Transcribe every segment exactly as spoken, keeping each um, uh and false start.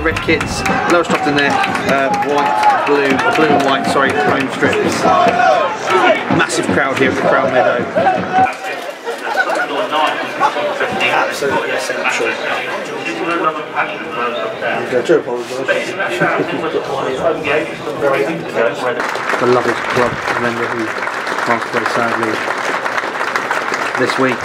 Red kits, Lowestoft in their uh, white, blue, blue and white, sorry, home strips. Massive crowd here at the Crown Meadow. Absolutely essential. I do apologise. The lovely club member who passed away sadly this week.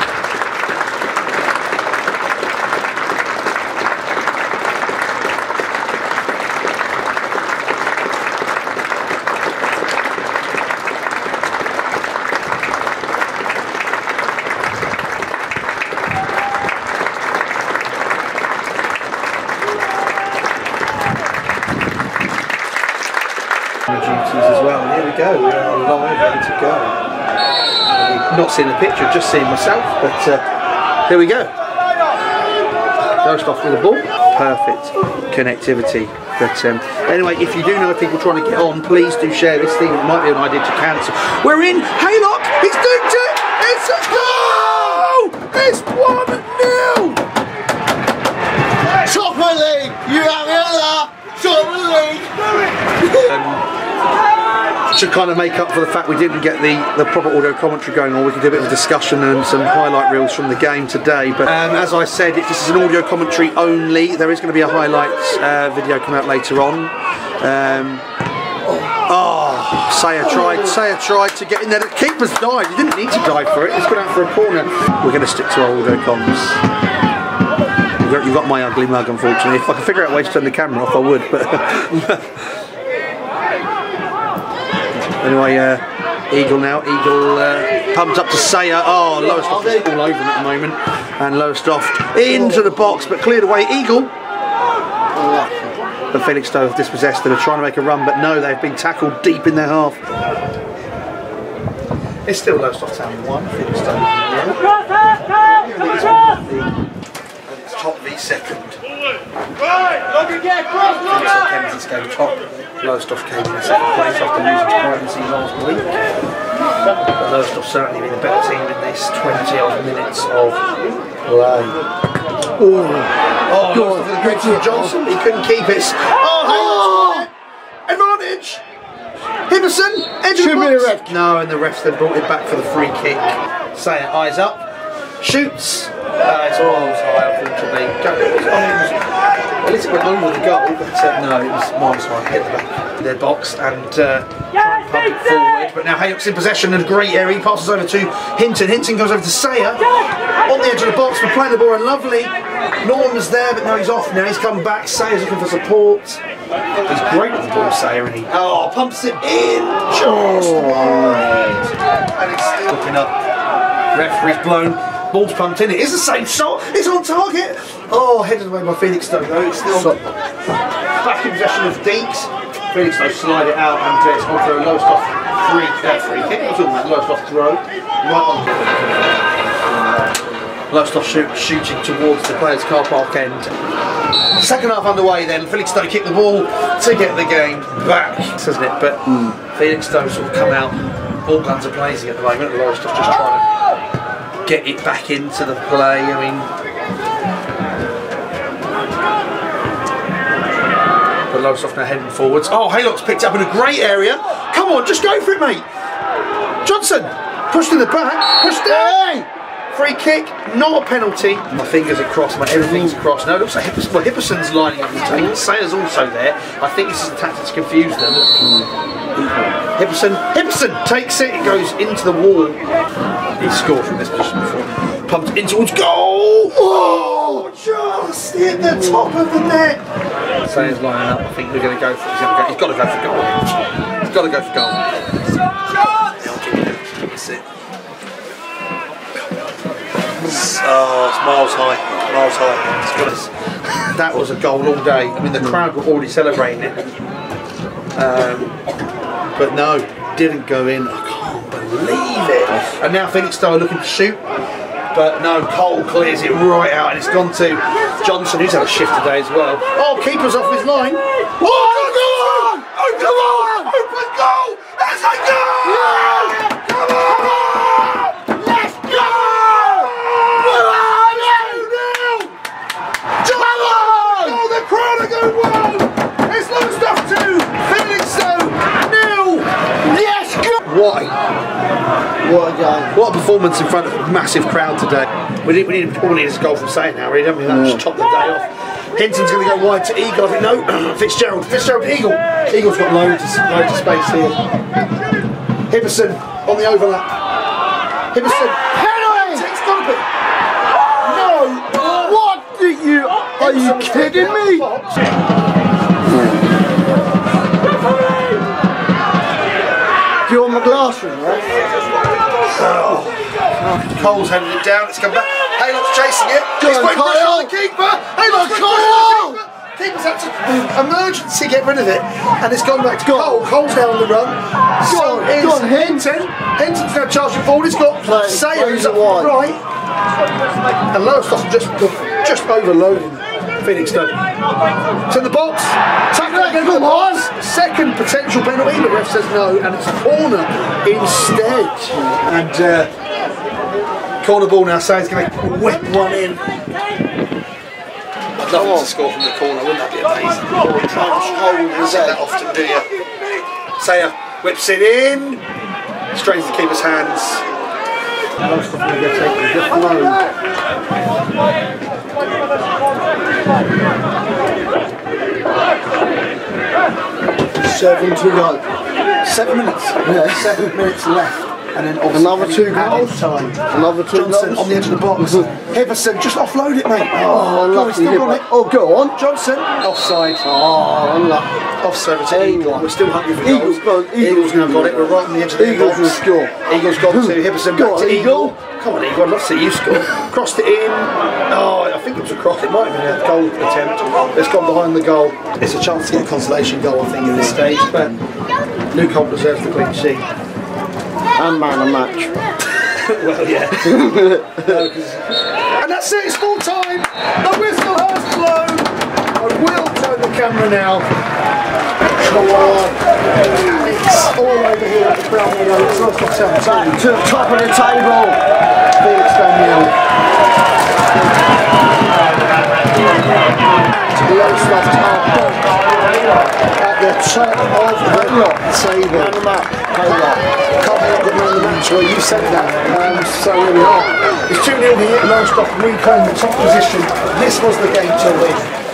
As well, and here we go, we are live, ready to go. I've not seen the picture, just seeing myself, but uh, here we go. First off with the ball, perfect connectivity. But um, anyway, if you do know people trying to get on, please do share this thing. It might be an idea to cancel. We're in Haylock, he's doing it, it's a goal! It's one nil! Top of the league, you have it all, top of the league. um, To kind of make up for the fact we didn't get the, the proper audio commentary going on, we can do a bit of a discussion and some highlight reels from the game today. But um, as I said, if this is an audio commentary only, there is going to be a highlights uh, video come out later on. Um, oh, Sayer tried, Sayer tried to get in there. The keeper's died. He didn't need to die for it. It's gone out for a corner. We're going to stick to our audio comms. You've got my ugly mug, unfortunately. If I could figure out a way to turn the camera off, I would. But. Anyway, uh, Eagle now, Eagle uh, pumped up to Sayer. Oh, Lowestoft is all over him at the moment. And Lowestoft into the box, but cleared away. Eagle. But Felixstowe have dispossessed them. They're trying to make a run, but no, they've been tackled deep in their half. It's still Lowestoft having one. Felixstowe. And it's top v second. Right, look again, cross, look top. Lowestoft came in second place after losing to Hibberson last week. But Lowestoft certainly been the better team in this twenty odd minutes of play. Ooh. Oh, God, the great Johnson, he couldn't keep it. Oh, oh. Advantage! Hibberson, edge of the box. No, and the refs then brought it back for the free kick. Sayer, eyes up, shoots. Uh, it's almost high, unfortunately. At least it went on with the goal, but uh, no, it was Norman's high, hit the back of their box and uh, yes, pumped it forward. But now Haylock's in possession and a great area. He passes over to Hinton. Hinton goes over to Sayer on the edge of the box. We're playing the ball and lovely. Norman's there, but now he's off now. He's come back. Sayer's looking for support. He's great with the ball, Sayer, and he oh, pumps it in. Just wide. And it's still looking up. Referee's blown. Ball's pumped in, it is the same shot, it's on target! Oh, headed away by Felixstowe though, it's still Stop. Back in possession of Deeks. Felixstowe slide it out and uh, it's on for a Lowestoft free, uh, free kick. We're talking about Lowestoft throw, right on. Lowestoft shoot, shooting towards the players' car park end. Second half underway then, Felixstowe kick the ball to get the game back, isn't it? But mm. Felixstowe sort of come out, all guns are blazing at the moment, and Lowestoft just trying to get it back into the play. I mean, but Lowestoft now heading forwards. Oh, Haylock's picked up in a great area. Come on, just go for it, mate. Johnson pushed in the back, pushed there. Free kick, not a penalty. My fingers are crossed, my everything's crossed. No, it looks like Hibbers well, Hibberson's lining up the table. Sayer's also there. I think this is a tactic to confuse them. Hibberson, Hibberson takes it, it goes into the wall. He's scored from this position before. Pumped in towards goal! Oh, just hit the top of the net! Sayer's lining up, I think we're going to go for it. He's got to go for goal. He's got to go for goal. That's it. Oh, it's miles high, miles high. That was a goal all day. I mean, the crowd were already celebrating it. Um, but no, didn't go in. I can't believe it. And now Felixstowe looking to shoot. But no, Cole clears it right out and it's gone to Johnson, who's had a shift today as well. Oh, keeper's off his line. Oh, come on! Oh, come on! Open goal! That's a goal! Come on! Go game. What a performance in front of a massive crowd today. We need, we need probably this goal from Sayer now, really, don't we? That just top the day off. Hinton's going to go wide to Eagle. I think no, Fitzgerald. Fitzgerald, Eagle. Eagle's got loads of, loads of space here. Hibberson on the overlap. Hibberson. Penalty! It's got to be. No! What did you... Are you kidding me? You're in the classroom, right? Oh. Oh. Cole's headed it down, it's come back. Haylock's chasing it. He's putting pressure on the keeper. Haylock's Cole! Keeper's had to emergency get rid of it. And it's gone back to Cole. Cole's now on the run. So is Hinton. Hinton's now charging forward. It's got Sayer who's up right. And Lowestoft just, just overloading Felixstowe. It's in the box. Tackle was second potential penalty, but ref says no, and it's a corner instead. And uh, corner ball now. Sayer's going to whip one in. I'd love him to score from the corner. Wouldn't that be amazing? You can't see that often, do you? Sayer whips it in. Strains the keeper's hands. Seven to go. Seven minutes. Yeah, seven minutes left. And then another two goals. Time. Another two Johnson goals. On the edge of the box. Hibberson, just offload it, mate. Oh, unlucky. Oh, go on. Johnson. Offside. Oh, unlucky. Offside to Eagle. Eagle. We're still hungry for Eagles. Goals. Eagle's now got it. We're right on the edge of the Eagles box. Eagles will score. Eagle's got to. Hibberson back to Eagle. Come on, Eagle. I'd love to see you score. Crossed it in. Oh, I think it was a cross. It might have been a goal attempt. It's gone behind the goal. It's a chance to get a consolation goal, I think, at this stage. But Newcombe deserves the clean sheet. And man a match. Well, yeah. And that's it, it's full time. The whistle has blown. I will turn the camera now. It's all over here at the Crown Meadow. It's not top seven. To the top of the table. Felixstowe nil. To the Lowestoft at the top of the lot table. Man a match. Can't help but man the match, well you said that, um, so here we are. It's two nil here, Lowestoft reclaim the top position. This was the game to win.